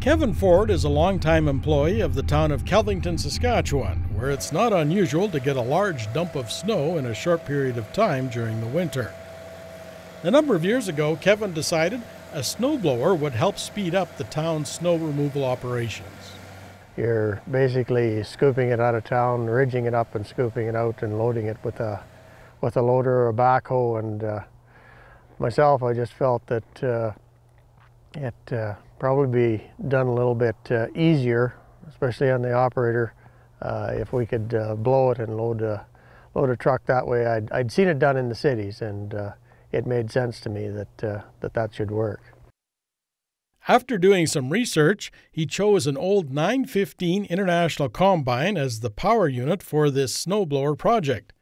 Kevin Ford is a longtime employee of the town of Kelvington, Saskatchewan, where it's not unusual to get a large dump of snow in a short period of time during the winter. A number of years ago, Kevin decided a snowblower would help speed up the town's snow removal operations. You're basically scooping it out of town, ridging it up and scooping it out and loading it with a loader or a backhoe. And myself, I just felt that it'd probably be done a little bit easier, especially on the operator, if we could blow it and load a truck that way. I'd seen it done in the cities, and it made sense to me that that should work. After doing some research, he chose an old 915 International Combine as the power unit for this snowblower project.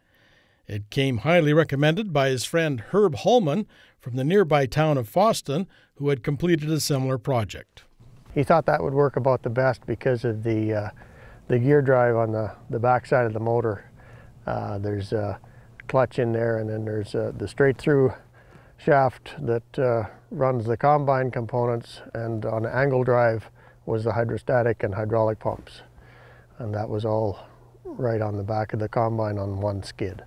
It came highly recommended by his friend Herb Holman from the nearby town of Foston, who had completed a similar project. He thought that would work about the best because of the gear drive on the backside of the motor. There's a clutch in there, and then there's the straight-through shaft that runs the combine components, and on angle drive was the hydrostatic and hydraulic pumps. And that was all right on the back of the combine on one skid.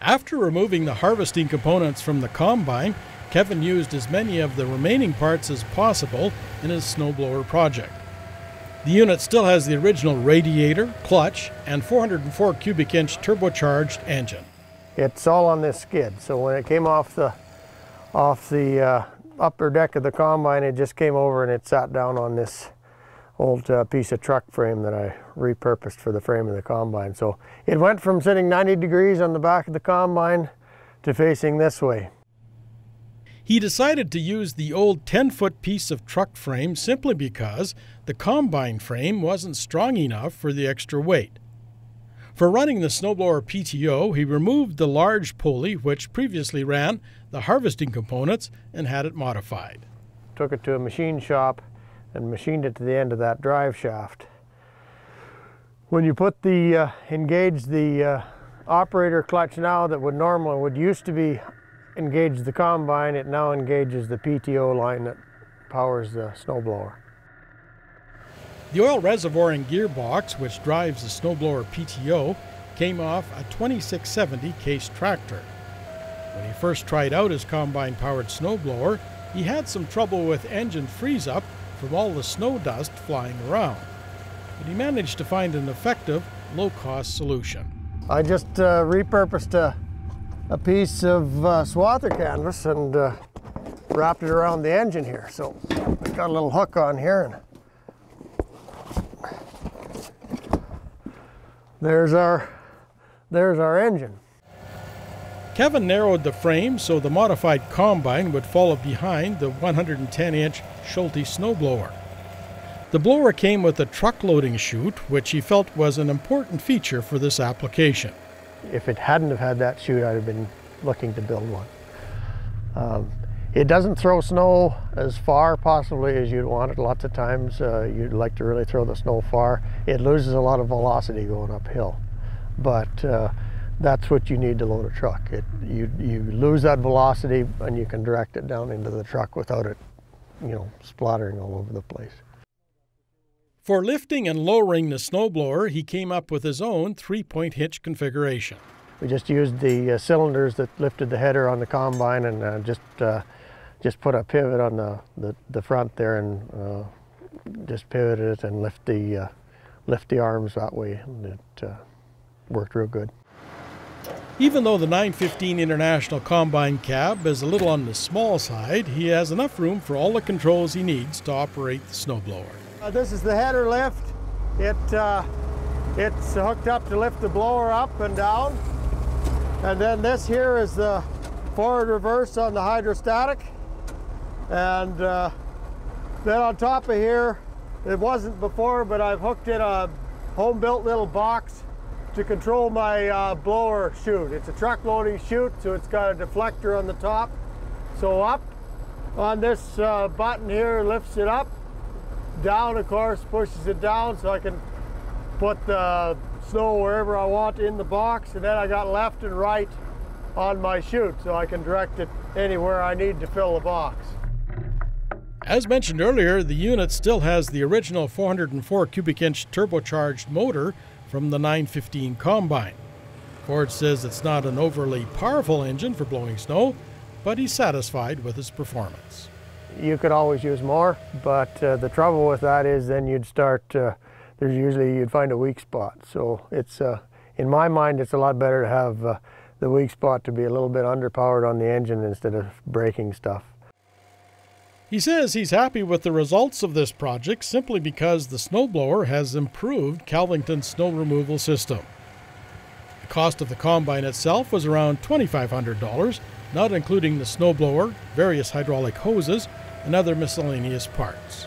After removing the harvesting components from the combine, Kevin used as many of the remaining parts as possible in his snowblower project. The unit still has the original radiator, clutch, and 404 cubic inch turbocharged engine. It's all on this skid, so when it came off the upper deck of the combine, it just came over and it sat down on this old piece of truck frame that I repurposed for the frame of the combine. So it went from sitting 90 degrees on the back of the combine to facing this way. He decided to use the old 10-foot piece of truck frame simply because the combine frame wasn't strong enough for the extra weight. For running the snowblower PTO, he removed the large pulley which previously ran the harvesting components and had it modified. Took it to a machine shop and machined it to the end of that drive shaft. When you put the engage the operator clutch now that would used to be engaged the combine, it now engages the PTO line that powers the snowblower. The oil reservoir and gearbox, which drives the snowblower PTO, came off a 2670 Case tractor. When he first tried out his combine-powered snowblower, he had some trouble with engine freeze-up from all the snow dust flying around, but he managed to find an effective, low-cost solution. I just repurposed a piece of swather canvas and wrapped it around the engine here. So I've got a little hook on here, and there's our engine. Kevin narrowed the frame so the modified combine would follow behind the 110-inch Schulte snowblower. The blower came with a truck loading chute, which he felt was an important feature for this application. If it hadn't have had that chute, I'd have been looking to build one. It doesn't throw snow as far possibly as you'd want it. Lots of times you'd like to really throw the snow far. It loses a lot of velocity going uphill, but that's what you need to load a truck. You lose that velocity and you can direct it down into the truck without it, splattering all over the place. For lifting and lowering the snowblower, he came up with his own three-point hitch configuration. We just used the cylinders that lifted the header on the combine, and just put a pivot on the front there, and just pivoted it and lift the arms that way, and it worked real good. Even though the 915 International Combine cab is a little on the small side, he has enough room for all the controls he needs to operate the snowblower. This is the header lift. It's hooked up to lift the blower up and down. And then this here is the forward reverse on the hydrostatic. And then on top of here, it wasn't before, but I've hooked in a home-built little box to control my blower chute. It's a truck loading chute, so it's got a deflector on the top. So up on this button here, lifts it up. Down, of course, pushes it down, so I can put the snow wherever I want in the box. And then I got left and right on my chute, so I can direct it anywhere I need to fill the box. As mentioned earlier, the unit still has the original 404 cubic inch turbocharged motor from the 915 Combine. Ford says it's not an overly powerful engine for blowing snow, but he's satisfied with its performance. You could always use more, but the trouble with that is then you'd start, you'd find a weak spot. So it's, in my mind, it's a lot better to have the weak spot to be a little bit underpowered on the engine instead of braking stuff. He says he's happy with the results of this project simply because the snowblower has improved Kelvington's snow removal system. The cost of the combine itself was around $2,500, not including the snowblower, various hydraulic hoses, and other miscellaneous parts.